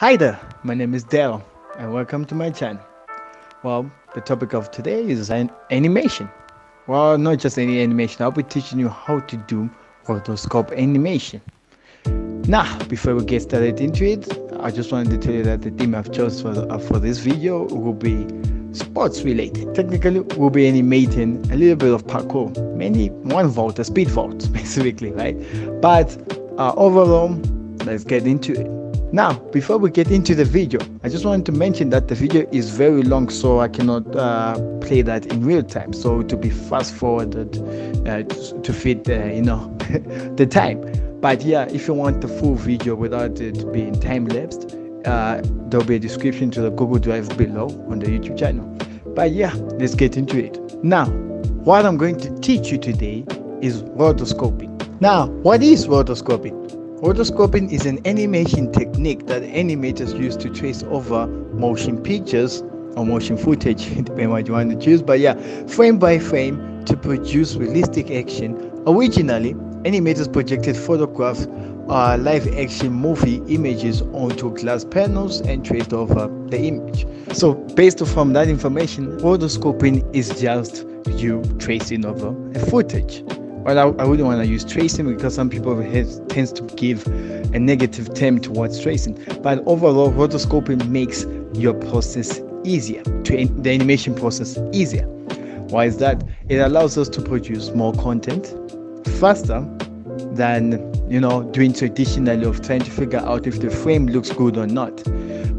Hi there, my name is Daryl and welcome to my channel. Well, the topic of today is an animation. Well, not just any animation, I'll be teaching you how to do rotoscope animation. Now, before we get started into it, I just wanted to tell you that the theme I've chosen for this video will be sports related. Technically, we'll be animating a little bit of parkour, mainly 1 vault, a speed vault specifically, right? But overall, let's get into it. Now, before we get into the video, I just wanted to mention that the video is very long, so I cannot play that in real time. So to be fast forwarded to fit, the time. But yeah, if you want the full video without it being time lapsed, there'll be a description to the Google Drive below on the YouTube channel. But yeah, let's get into it. Now, what I'm going to teach you today is rotoscoping. Now, what is rotoscoping? Rotoscoping is an animation technique that animators use to trace over motion pictures or motion footage, depending on what you want to choose, but yeah, frame by frame to produce realistic action. Originally, animators projected photographs or live action movie images onto glass panels and traced over the image. So based from that information, rotoscoping is just you tracing over a footage. Well, I wouldn't want to use tracing because some people tend to give a negative term towards tracing. But overall, rotoscoping makes your process easier, the animation process easier. Why is that? It allows us to produce more content faster than, doing traditionally of trying to figure out if the frame looks good or not.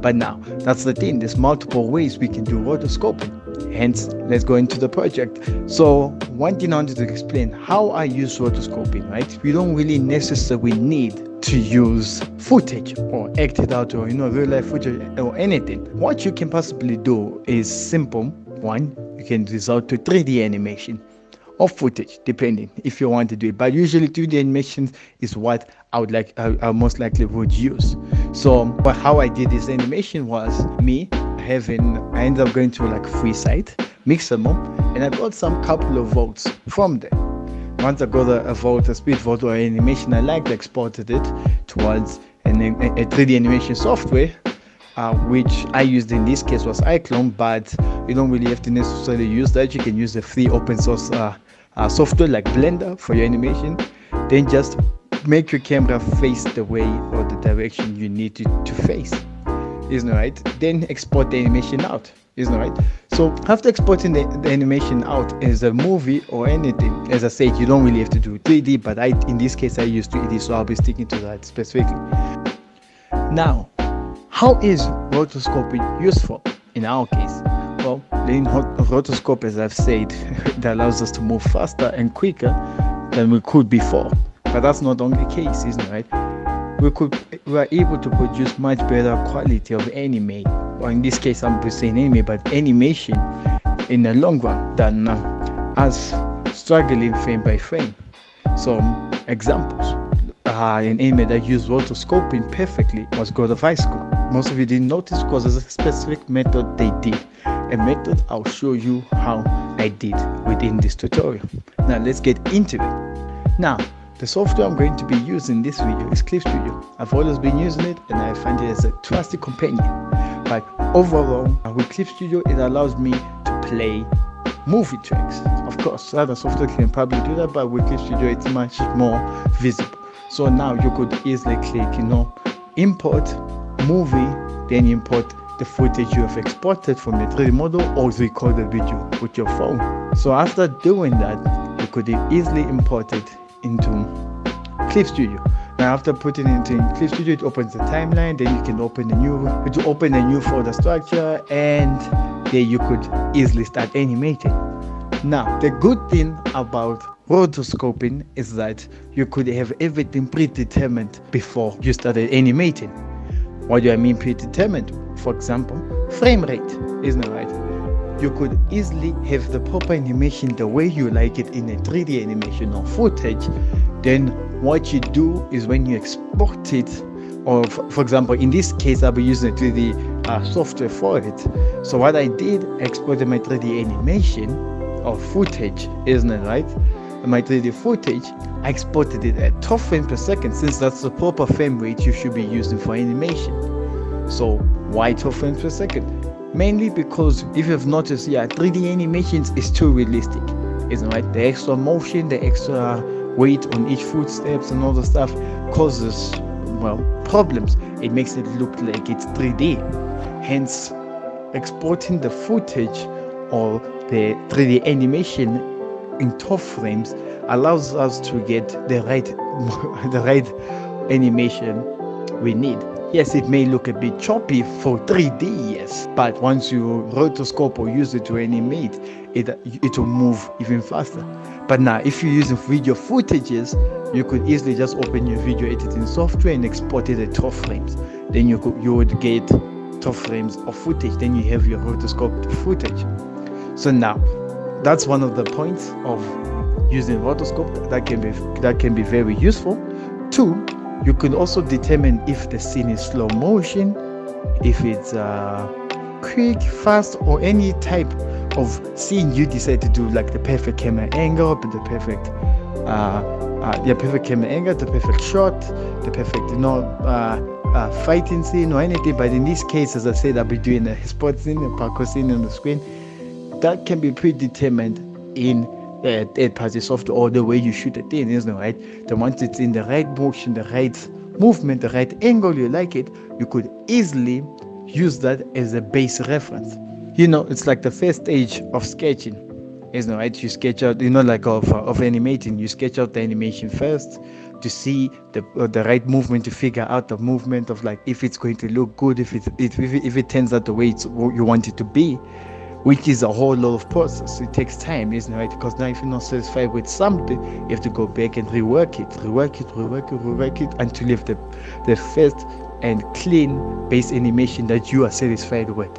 But now, that's the thing. There's multiple ways we can do rotoscoping. Hence, let's go into the project. So one thing I wanted to explain, how I use rotoscoping, right? We don't really necessarily need to use footage or acted out or, real life footage or anything. What you can possibly do is simple. One, you can resort to 3D animation or footage, depending if you want to do it. But usually 2D animations is what I most likely would use. So but how I did this animation was I ended up going to like free site, mix them up, and I got some couple of volts from there. Once I got a speed volt or animation I liked, I exported it towards a 3D animation software, which I used in this case was iClone, but you don't really have to necessarily use that. You can use the free open source software like Blender for your animation. Then just make your camera face the way or the direction you need it to face. Isn't it right? Then export the animation out. Isn't it right? So after exporting the animation out as a movie or anything, as I said, you don't really have to do 3D, but in this case I use 3D, so I'll be sticking to that specifically. Now, how is rotoscoping useful in our case? Well, in rotoscope, as I've said, that allows us to move faster and quicker than we could before. But that's not only the case, isn't it right? We are able to produce much better quality of anime, or in this case I'm saying anime, but animation in the long run than us struggling frame by frame. Some examples, an anime that used rotoscoping perfectly was God of High School. Most of you didn't notice because there's a specific method they did, a method I'll show you how I did within this tutorial. Now let's get into it. Now, the software I'm going to be using in this video is Clip Studio. I've always been using it and I find it as a trusted companion. But overall, with Clip Studio, it allows me to play movie tracks. Of course, other software can probably do that, but with Clip Studio, it's much more visible. So now you could easily click, import movie, then import the footage you have exported from the 3D model or record the video with your phone. So after doing that, you could easily import it into Clip Studio. Now after putting it in Clip Studio, it opens the timeline. Then you can open a new folder structure, and there you could easily start animating. Now the good thing about rotoscoping is that you could have everything predetermined before you started animating. What do I mean predetermined? For example, frame rate, isn't it right? You could easily have the proper animation the way you like it in a 3D animation or footage. Then what you do is when you export it, or for example, in this case, I'll be using a 3D software for it. So what I did, I exported my 3D animation or footage, isn't it right? My 3D footage, I exported it at 12 frames per second, since that's the proper frame rate you should be using for animation. so white of frames per second, mainly because if you've noticed, yeah, 3D animations is too realistic, isn't right? The extra motion, the extra weight on each footsteps and all the stuff causes, well, problems. It makes it look like it's 3D, hence exporting the footage or the 3D animation in TOF frames allows us to get the right animation we need. Yes, it may look a bit choppy for 3D, yes, but once you rotoscope or use it to animate, it will move even faster. But now, if you're using video footages, you could easily just open your video editing software and export it at TOF frames. Then you would get TOF frames of footage. Then you have your rotoscoped footage. So now, that's one of the points of using rotoscope that can be very useful. Two, you can also determine if the scene is slow motion, if it's quick, fast, or any type of scene you decide to do, like the perfect camera angle, the perfect the perfect shot, the perfect fighting scene or anything. But in this case, as I said, I'll be doing a sports scene, a parkour scene on the screen. That can be predetermined in third-party software, or the way you shoot it in, isn't it, right? Then once it's in the right motion, the right movement, the right angle you like it, you could easily use that as a base reference. You know, it's like the first stage of sketching, isn't it, right? You sketch out, you know, like of animating, you sketch out the animation first to see the right movement, to figure out the movement of, like, if it's going to look good, if it turns out the way you want it to be, which is a whole lot of process. It takes time, isn't it, right? Because now if you're not satisfied with something, you have to go back and rework it until you have the first and clean base animation that you are satisfied with.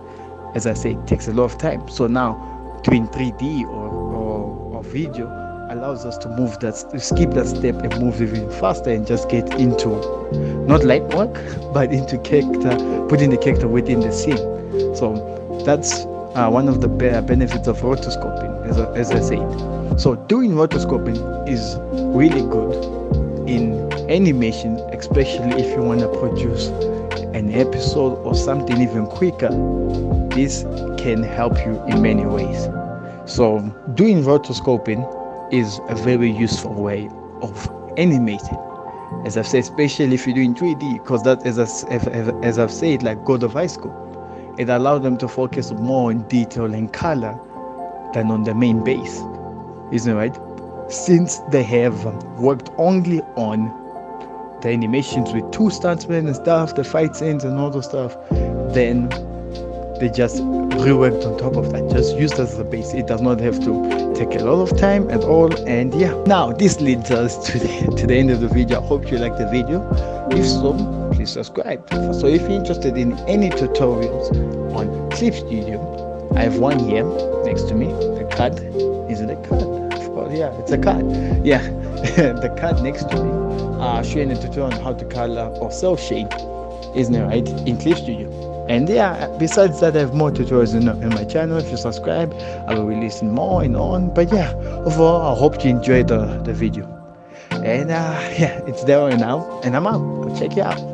As I say, it takes a lot of time. So now doing 3D or video allows us to move that, skip that step and move even faster and just get into, not light work, but into character, putting the character within the scene. So that's one of the benefits of rotoscoping, as I said. So doing rotoscoping is really good in animation, especially if you want to produce an episode or something even quicker. This can help you in many ways. So doing rotoscoping is a very useful way of animating, as I've said, especially if you're doing 3D, because that, as I've said, like God of High School, it allowed them to focus more on detail and color than on the main base, isn't it right? Since they have worked only on the animations with two stuntsmen and stuff, the fight scenes and all those stuff, then they just reworked on top of that, just used as the base. It does not have to take a lot of time at all. And yeah, now this leads us to the end of the video. I hope you liked the video. If so, subscribe. So if you're interested in any tutorials on Clip Studio, I have one here next to me. The card is it a card? Oh yeah, it's a card. Yeah, the card next to me showing a tutorial on how to color or cell shade, isn't it right, in Clip Studio. And yeah, besides that, I have more tutorials in my channel. If you subscribe, I will release more and on. But yeah, overall, I hope you enjoyed the video. And yeah, it's Daryl now, and I'm out. I'll check you out.